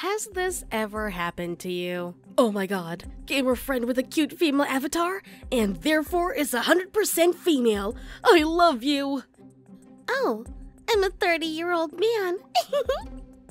Has this ever happened to you? Oh my god, gamer friend with a cute female avatar, and therefore is 100% female. I love you. Oh, I'm a 30-year-old man.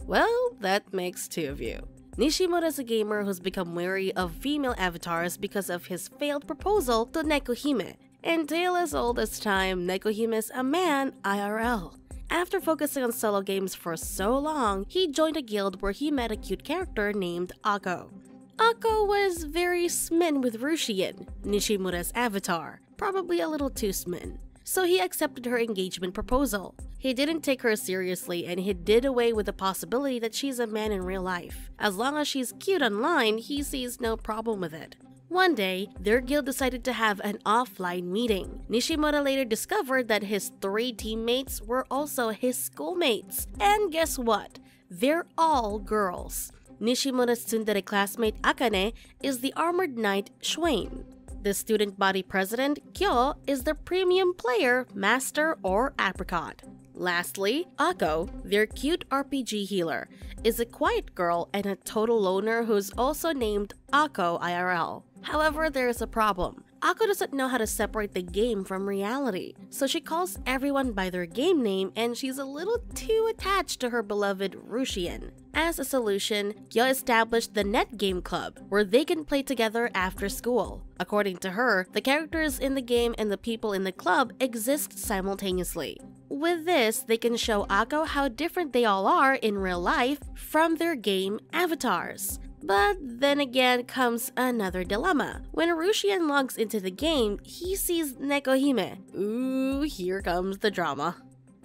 Well, that makes two of you. Nishimura is a gamer who's become wary of female avatars because of his failed proposal to Nekohime. And tale as old as time, Nekohime is a man IRL. After focusing on solo games for so long, he joined a guild where he met a cute character named Ako. Ako was very smitten with Rushian, Nishimura's avatar, probably a little too smitten. So he accepted her engagement proposal. He didn't take her seriously and he did away with the possibility that she's a man in real life. As long as she's cute online, he sees no problem with it. One day, their guild decided to have an offline meeting. Nishimura later discovered that his 3 teammates were also his schoolmates. And guess what? They're all girls. Nishimura's tsundere classmate Akane is the armored knight Schwein. The student body president Kyo is the premium player Master or Apricot. Lastly, Ako, their cute RPG healer, is a quiet girl and a total loner who's also named Ako IRL. However, there is a problem. Ako doesn't know how to separate the game from reality, so she calls everyone by their game name and she's a little too attached to her beloved Rushian. As a solution, Kyo established the Net Game Club, where they can play together after school. According to her, the characters in the game and the people in the club exist simultaneously. With this, they can show Ako how different they all are in real life from their game avatars. But then again comes another dilemma. When Rushian logs into the game, he sees Nekohime. Ooh, here comes the drama.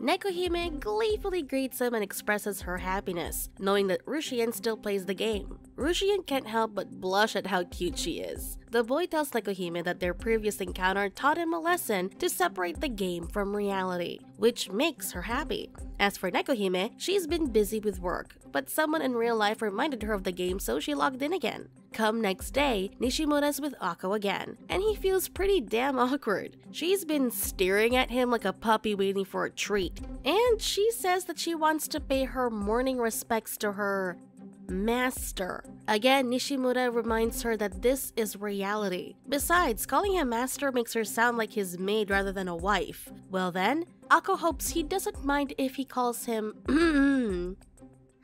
Nekohime gleefully greets him and expresses her happiness, knowing that Rushian still plays the game. Rushian can't help but blush at how cute she is. The boy tells Nekohime that their previous encounter taught him a lesson to separate the game from reality, which makes her happy. As for Nekohime, she's been busy with work, but someone in real life reminded her of the game, so she logged in again. Come next day, Nishimura's with Ako again, and he feels pretty damn awkward. She's been staring at him like a puppy waiting for a treat, and she says that she wants to pay her morning respects to her master. Again, Nishimura reminds her that this is reality. Besides, calling him master makes her sound like his maid rather than a wife. Well then, Ako hopes he doesn't mind if he calls him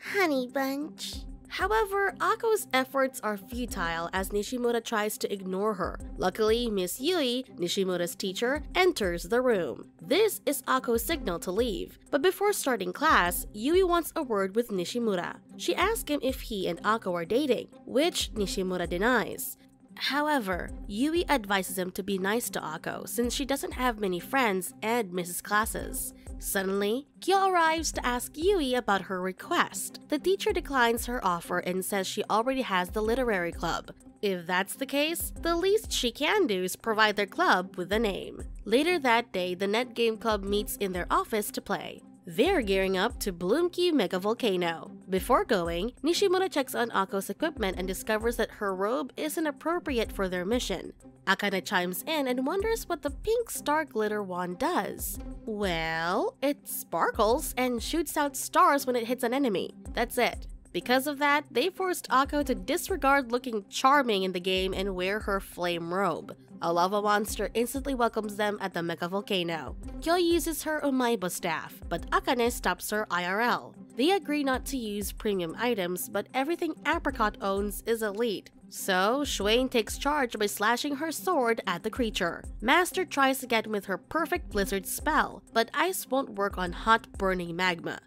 Honey Bunch. However, Ako's efforts are futile as Nishimura tries to ignore her. Luckily, Miss Yui, Nishimura's teacher, enters the room. This is Ako's signal to leave. But before starting class, Yui wants a word with Nishimura. She asks him if he and Ako are dating, which Nishimura denies. However, Yui advises him to be nice to Ako since she doesn't have many friends and misses classes. Suddenly, Kyo arrives to ask Yui about her request. The teacher declines her offer and says she already has the literary club. If that's the case, the least she can do is provide their club with a name. Later that day, the Net Game Club meets in their office to play. They're gearing up to Bloomky Mega Volcano. Before going, Nishimura checks on Ako's equipment and discovers that her robe isn't appropriate for their mission. Akane chimes in and wonders what the pink star glitter wand does. Well, it sparkles and shoots out stars when it hits an enemy. That's it. Because of that, they forced Ako to disregard looking charming in the game and wear her flame robe. A lava monster instantly welcomes them at the Mega Volcano. Kyo uses her Umaibo staff, but Akane stops her IRL. They agree not to use premium items, but everything Apricot owns is elite. So, Schwein takes charge by slashing her sword at the creature. Master tries again with her perfect blizzard spell, but ice won't work on hot burning magma.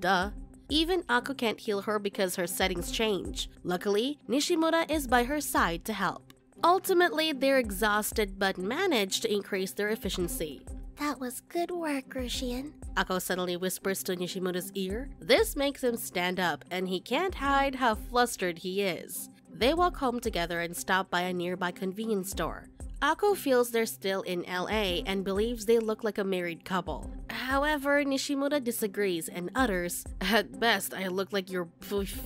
Duh. Even Ako can't heal her because her settings change. Luckily, Nishimura is by her side to help. Ultimately, they're exhausted but manage to increase their efficiency. That was good work, Rushian, Ako suddenly whispers to Nishimura's ear. This makes him stand up, and he can't hide how flustered he is. They walk home together and stop by a nearby convenience store. Ako feels they're still in LA and believes they look like a married couple. However, Nishimura disagrees and utters, "At best, I look like your poof."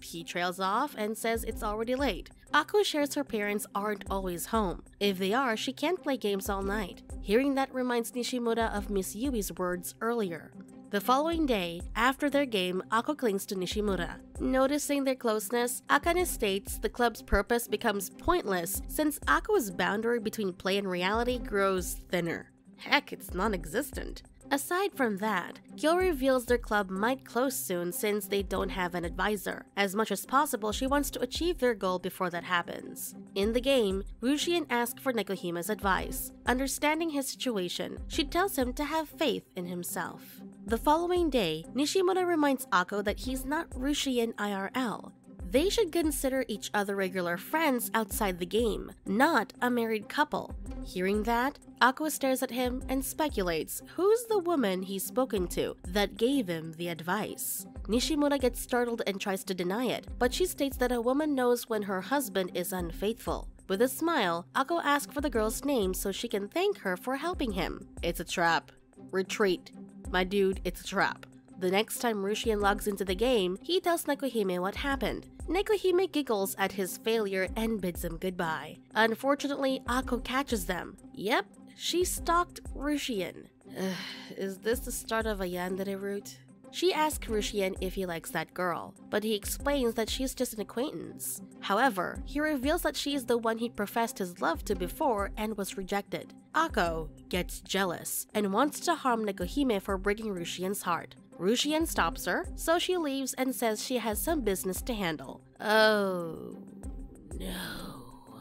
He trails off and says it's already late. Ako shares her parents aren't always home. If they are, she can't play games all night. Hearing that reminds Nishimura of Miss Yui's words earlier. The following day, after their game, Ako clings to Nishimura. Noticing their closeness, Akane states the club's purpose becomes pointless since Ako's boundary between play and reality grows thinner. Heck, it's non-existent. Aside from that, Kyo reveals their club might close soon since they don't have an advisor. As much as possible, she wants to achieve their goal before that happens. In the game, Rushian asks for Nekohime's advice. Understanding his situation, she tells him to have faith in himself. The following day, Nishimura reminds Ako that he's not Rushian IRL. They should consider each other regular friends outside the game, not a married couple. Hearing that, Ako stares at him and speculates who's the woman he's spoken to that gave him the advice. Nishimura gets startled and tries to deny it, but she states that a woman knows when her husband is unfaithful. With a smile, Ako asks for the girl's name so she can thank her for helping him. It's a trap. Retreat. My dude, it's a trap. The next time Rushian logs into the game, he tells Nekohime what happened. Nekohime giggles at his failure and bids him goodbye. Unfortunately, Ako catches them. Yep, she stalked Rushian. Is this the start of a yandere route? She asks Rushian if he likes that girl, but he explains that she's just an acquaintance. However, he reveals that she is the one he professed his love to before and was rejected. Ako gets jealous and wants to harm Nekohime for breaking Rushian's heart. Rushian stops her, so she leaves and says she has some business to handle. Oh, no.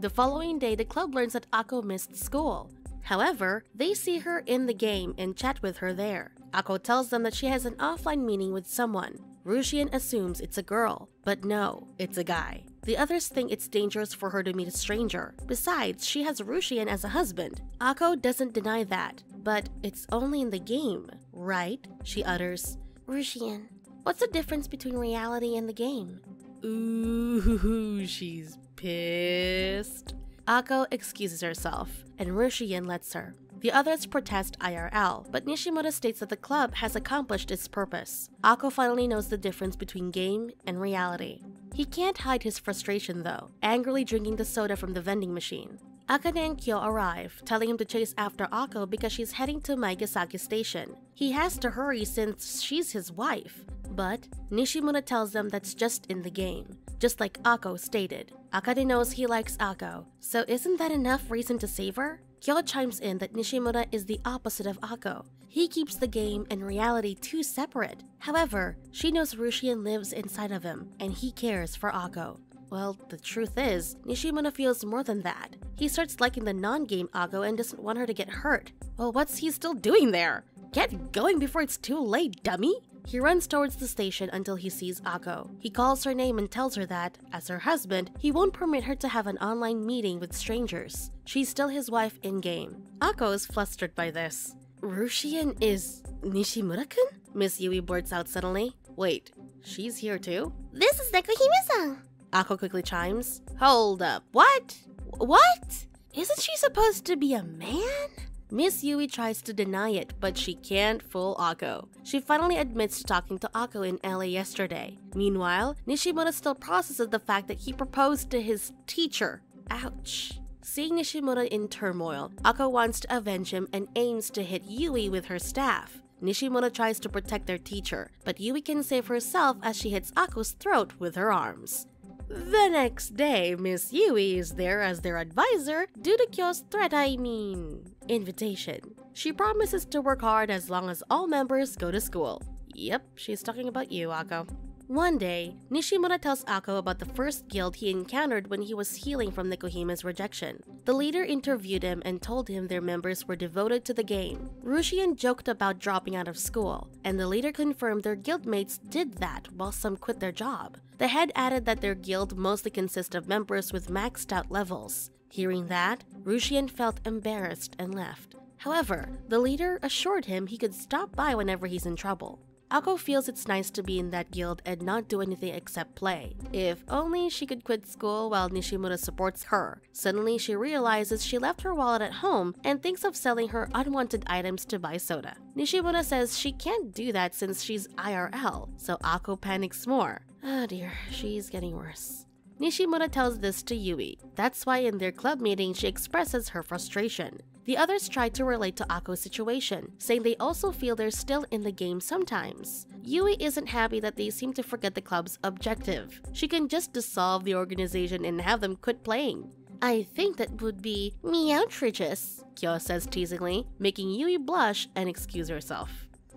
The following day, the club learns that Ako missed school. However, they see her in the game and chat with her there. Ako tells them that she has an offline meeting with someone. Rushian assumes it's a girl, but no, it's a guy. The others think it's dangerous for her to meet a stranger. Besides, she has Rushian as a husband. Ako doesn't deny that. But it's only in the game, right? She utters. Rushian, what's the difference between reality and the game? Ooh, she's pissed. Ako excuses herself, and Rushian lets her. The others protest IRL, but Nishimura states that the club has accomplished its purpose. Ako finally knows the difference between game and reality. He can't hide his frustration though, angrily drinking the soda from the vending machine. Akane and Kyo arrive, telling him to chase after Ako because she's heading to Maegasaki Station. He has to hurry since she's his wife. But Nishimura tells them that's just in the game, just like Ako stated. Akane knows he likes Ako, so isn't that enough reason to save her? Kyo chimes in that Nishimura is the opposite of Ako. He keeps the game and reality too separate. However, she knows Rushian lives inside of him, and he cares for Ako. Well, the truth is, Nishimura feels more than that. He starts liking the non-game Ako and doesn't want her to get hurt. Well, what's he still doing there? Get going before it's too late, dummy! He runs towards the station until he sees Ako. He calls her name and tells her that, as her husband, he won't permit her to have an online meeting with strangers. She's still his wife in-game. Ako is flustered by this. Rushian is Nishimura-kun? Miss Yui blurts out suddenly. Wait, she's here too? This is Nekohime-san! Ako quickly chimes. Hold up, what? What? Isn't she supposed to be a man? Miss Yui tries to deny it, but she can't fool Ako. She finally admits to talking to Ako in LA yesterday. Meanwhile, Nishimura still processes the fact that he proposed to his teacher. Ouch. Seeing Nishimura in turmoil, Ako wants to avenge him and aims to hit Yui with her staff. Nishimura tries to protect their teacher, but Yui can save herself as she hits Ako's throat with her arms. The next day, Miss Yui is there as their advisor due to Kyo's invitation. She promises to work hard as long as all members go to school. Yep, she's talking about you, Ako. One day, Nishimura tells Ako about the first guild he encountered when he was healing from Nekohime's rejection. The leader interviewed him and told him their members were devoted to the game. Rushian joked about dropping out of school, and the leader confirmed their guildmates did that while some quit their job. The head added that their guild mostly consists of members with maxed out levels. Hearing that, Rushian felt embarrassed and left. However, the leader assured him he could stop by whenever he's in trouble. Ako feels it's nice to be in that guild and not do anything except play. If only she could quit school while Nishimura supports her. Suddenly she realizes she left her wallet at home and thinks of selling her unwanted items to buy soda. Nishimura says she can't do that since she's IRL, so Ako panics more. Oh dear, she's getting worse. Nishimura tells this to Yui. That's why in their club meeting she expresses her frustration. The others try to relate to Ako's situation, saying they also feel they're still in the game sometimes. Yui isn't happy that they seem to forget the club's objective. She can just dissolve the organization and have them quit playing. I think that would be meoutrageous, Kyo says teasingly, making Yui blush and excuse herself.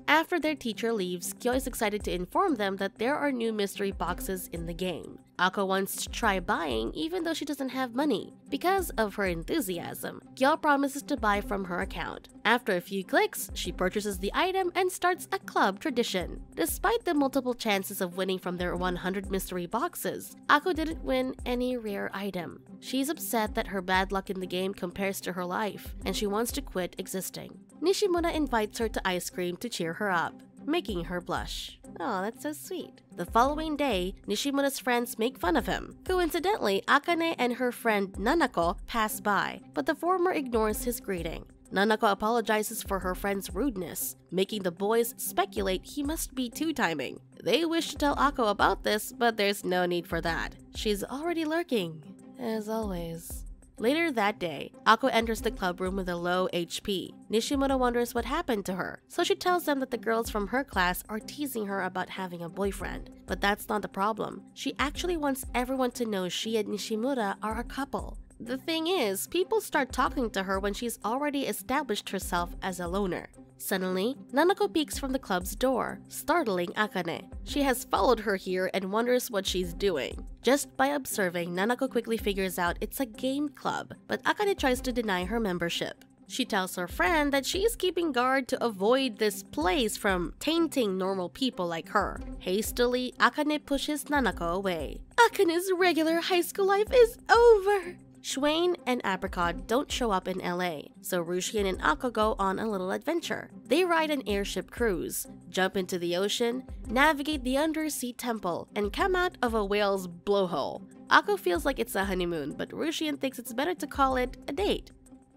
After their teacher leaves, Kyo is excited to inform them that there are new mystery boxes in the game. Ako wants to try buying even though she doesn't have money. Because of her enthusiasm, Kyo promises to buy from her account. After a few clicks, she purchases the item and starts a club tradition. Despite the multiple chances of winning from their 100 mystery boxes, Ako didn't win any rare item. She's upset that her bad luck in the game compares to her life, and she wants to quit existing. Nishimura invites her to ice cream to cheer her up, making her blush. Oh, that's so sweet. The following day, Nishimura's friends make fun of him. Coincidentally, Akane and her friend Nanako pass by, but the former ignores his greeting. Nanako apologizes for her friend's rudeness, making the boys speculate he must be two-timing. They wish to tell Ako about this, but there's no need for that. She's already lurking, as always. Later that day, Ako enters the club room with a low HP. Nishimura wonders what happened to her, so she tells them that the girls from her class are teasing her about having a boyfriend. But that's not the problem. She actually wants everyone to know she and Nishimura are a couple. The thing is, people start talking to her when she's already established herself as a loner. Suddenly, Nanako peeks from the club's door, startling Akane. She has followed her here and wonders what she's doing. Just by observing, Nanako quickly figures out it's a game club, but Akane tries to deny her membership. She tells her friend that she's keeping guard to avoid this place from tainting normal people like her. Hastily, Akane pushes Nanako away. Akane's regular high school life is over! Schwein and Apricot don't show up in LA, so Rushian and Ako go on a little adventure. They ride an airship cruise, jump into the ocean, navigate the undersea temple, and come out of a whale's blowhole. Ako feels like it's a honeymoon, but Rushian thinks it's better to call it a date.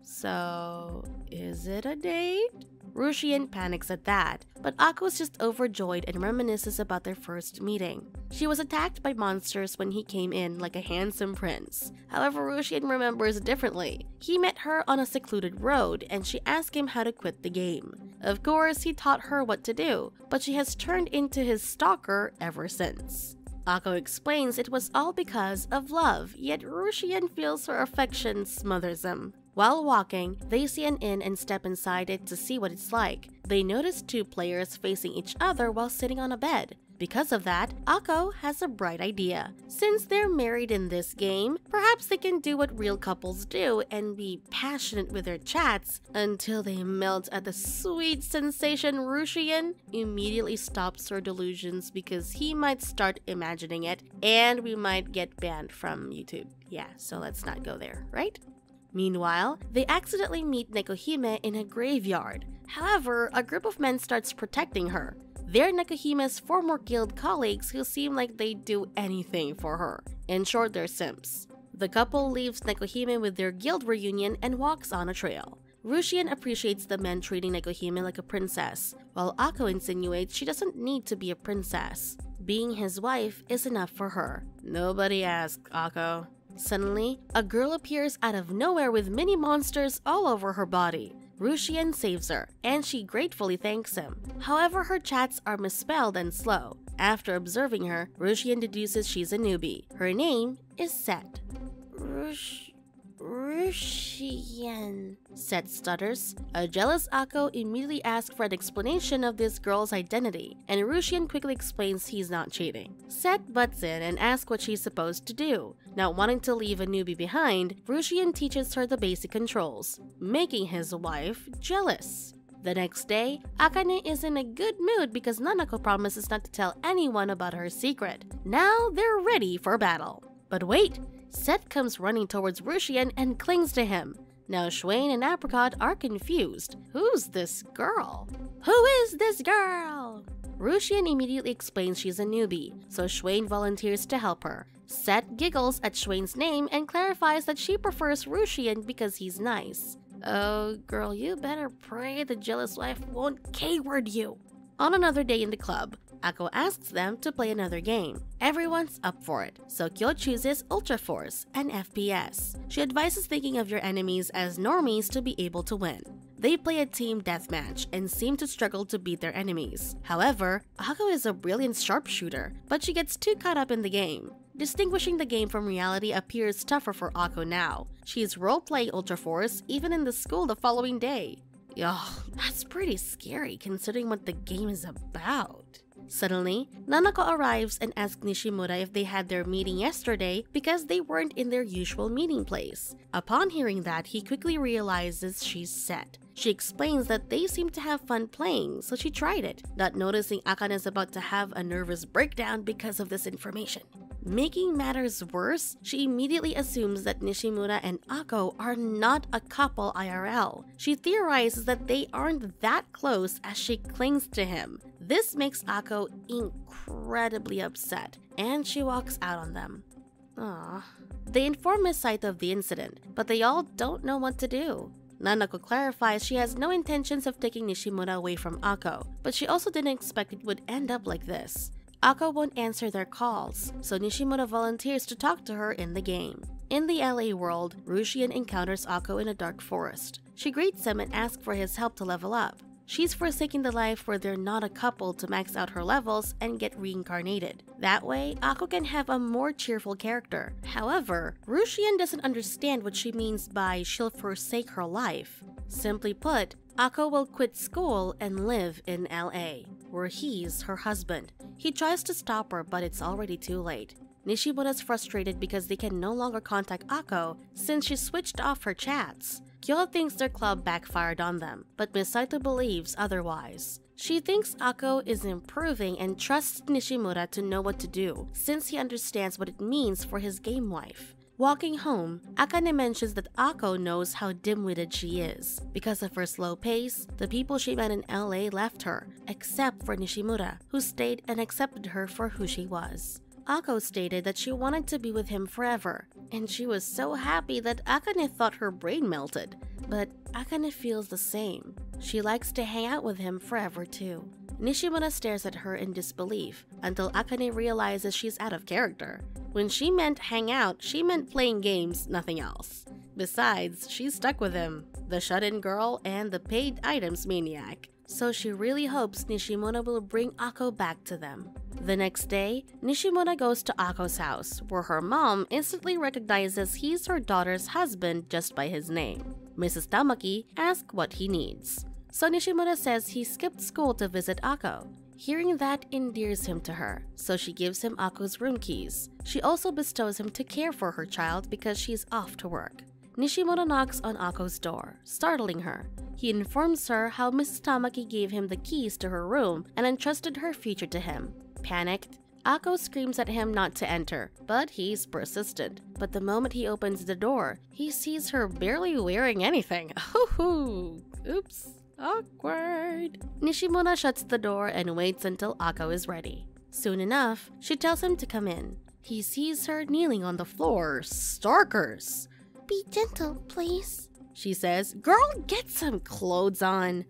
So, is it a date? Rushian panics at that, but Ako is just overjoyed and reminisces about their first meeting. She was attacked by monsters when he came in like a handsome prince. However, Rushian remembers differently. He met her on a secluded road and she asked him how to quit the game. Of course, he taught her what to do, but she has turned into his stalker ever since. Ako explains it was all because of love, yet Rushian feels her affection smothers him. While walking, they see an inn and step inside it to see what it's like. They notice two players facing each other while sitting on a bed. Because of that, Ako has a bright idea. Since they're married in this game, perhaps they can do what real couples do and be passionate with their chats until they melt at the sweet sensation. Rushian immediately stops her delusions because he might start imagining it and we might get banned from YouTube. Yeah, so let's not go there, right? Meanwhile, they accidentally meet Nekohime in a graveyard. However, a group of men starts protecting her. They're Nekohime's former guild colleagues who seem like they'd do anything for her. In short, they're simps. The couple leaves Nekohime with their guild reunion and walks on a trail. Rushian appreciates the men treating Nekohime like a princess, while Ako insinuates she doesn't need to be a princess. Being his wife is enough for her. Nobody asked, Ako. Suddenly, a girl appears out of nowhere with mini monsters all over her body. Rushian saves her, and she gratefully thanks him. However, her chats are misspelled and slow. After observing her, Rushian deduces she's a newbie. Her name is Set. Rushian, Set stutters. A jealous Ako immediately asks for an explanation of this girl's identity, and Rushian quickly explains he's not cheating. Set butts in and asks what she's supposed to do. Not wanting to leave a newbie behind, Rushian teaches her the basic controls, making his wife jealous. The next day, Akane is in a good mood because Nanako promises not to tell anyone about her secret. Now they're ready for battle. But wait! Set comes running towards Rushian and clings to him. Now Schwein and Apricot are confused. Who's this girl? Who is this girl? Rushian immediately explains she's a newbie, so Schwein volunteers to help her. Set giggles at Schwein's name and clarifies that she prefers Rushian because he's nice. Oh girl, you better pray the jealous wife won't K-word you. On another day in the club, Ako asks them to play another game. Everyone's up for it, so Kyo chooses Ultra Force and FPS. She advises thinking of your enemies as normies to be able to win. They play a team deathmatch and seem to struggle to beat their enemies. However, Ako is a brilliant sharpshooter, but she gets too caught up in the game. Distinguishing the game from reality appears tougher for Ako now. She is role-playing Ultra Force even in the school the following day. Ugh, that's pretty scary considering what the game is about. Suddenly, Nanako arrives and asks Nishimura if they had their meeting yesterday because they weren't in their usual meeting place. Upon hearing that, he quickly realizes she's Set. She explains that they seem to have fun playing, so she tried it, not noticing Akane is about to have a nervous breakdown because of this information. Making matters worse, she immediately assumes that Nishimura and Ako are not a couple IRL. She theorizes that they aren't that close as she clings to him. This makes Ako incredibly upset, and she walks out on them. Aww. They inform Misato of the incident, but they all don't know what to do. Nanako clarifies she has no intentions of taking Nishimura away from Ako, but she also didn't expect it would end up like this. Ako won't answer their calls, so Nishimura volunteers to talk to her in the game. In the LA world, Rushian encounters Ako in a dark forest. She greets him and asks for his help to level up. She's forsaking the life where they're not a couple to max out her levels and get reincarnated. That way, Ako can have a more cheerful character. However, Rushian doesn't understand what she means by she'll forsake her life. Simply put, Ako will quit school and live in LA, where he's her husband. He tries to stop her, but it's already too late. Nishimura's frustrated because they can no longer contact Ako since she switched off her chats. Kyo thinks their club backfired on them, but Misato believes otherwise. She thinks Ako is improving and trusts Nishimura to know what to do, since he understands what it means for his game wife. Walking home, Akane mentions that Ako knows how dim-witted she is. Because of her slow pace, the people she met in LA left her, except for Nishimura, who stayed and accepted her for who she was. Ako stated that she wanted to be with him forever, and she was so happy that Akane thought her brain melted, but Akane feels the same. She likes to hang out with him forever too. Nishimura stares at her in disbelief until Akane realizes she's out of character. When she meant hang out, she meant playing games, nothing else. Besides, she's stuck with him, the shut-in girl and the paid items maniac. So she really hopes Nishimura will bring Ako back to them. The next day, Nishimura goes to Ako's house, where her mom instantly recognizes he's her daughter's husband just by his name. Mrs. Tamaki asks what he needs. So Nishimura says he skipped school to visit Ako. Hearing that endears him to her, so she gives him Ako's room keys. She also bestows him to care for her child because she's off to work. Nishimura knocks on Ako's door, startling her. He informs her how Mrs. Tamaki gave him the keys to her room and entrusted her future to him. Panicked, Ako screams at him not to enter, but he's persistent. But the moment he opens the door, he sees her barely wearing anything. Hoo-hoo! Oops, awkward. Nishimura shuts the door and waits until Ako is ready. Soon enough, she tells him to come in. He sees her kneeling on the floor, starkers. Be gentle, please, she says. Girl, get some clothes on.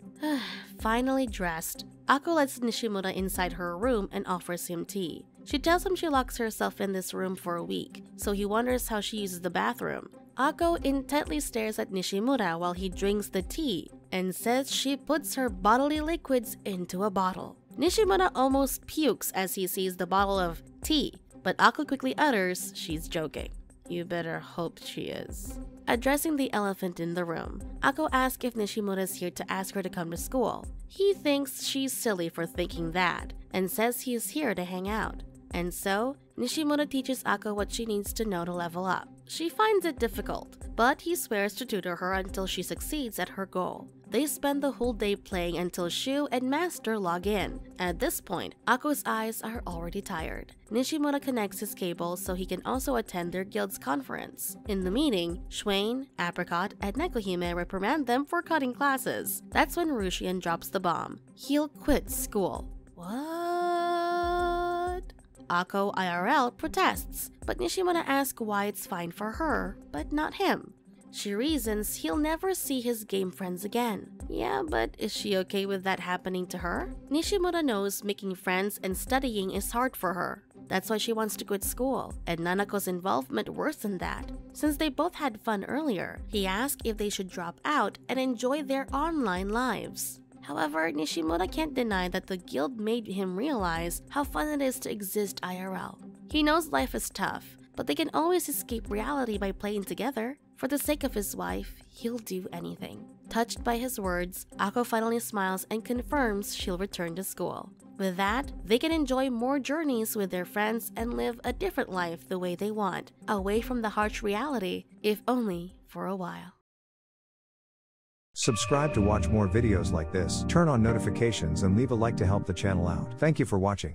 Finally dressed, Ako lets Nishimura inside her room and offers him tea. She tells him she locks herself in this room for a week, so he wonders how she uses the bathroom. Ako intently stares at Nishimura while he drinks the tea and says she puts her bodily liquids into a bottle. Nishimura almost pukes as he sees the bottle of tea, but Ako quickly utters she's joking. You better hope she is. Addressing the elephant in the room, Ako asks if Nishimura's here to ask her to come to school. He thinks she's silly for thinking that, and says he's here to hang out. And so, Nishimura teaches Ako what she needs to know to level up. She finds it difficult, but he swears to tutor her until she succeeds at her goal. They spend the whole day playing until Shu and Master log in. At this point, Ako's eyes are already tired. Nishimura connects his cable so he can also attend their guild's conference. In the meeting, Schwein, Apricot, and Nekohime reprimand them for cutting classes. That's when Rushian drops the bomb. He'll quit school. What? Ako IRL protests, but Nishimura asks why it's fine for her, but not him. She reasons he'll never see his game friends again. Yeah, but is she okay with that happening to her? Nishimura knows making friends and studying is hard for her. That's why she wants to quit school, and Nanako's involvement worsened that. Since they both had fun earlier, he asked if they should drop out and enjoy their online lives. However, Nishimura can't deny that the guild made him realize how fun it is to exist IRL. He knows life is tough, but they can always escape reality by playing together. For the sake of his wife, he'll do anything. Touched by his words, Ako finally smiles and confirms she'll return to school. With that, they can enjoy more journeys with their friends and live a different life the way they want, away from the harsh reality, if only for a while. Subscribe to watch more videos like this, turn on notifications and leave a like to help the channel out. Thank you for watching.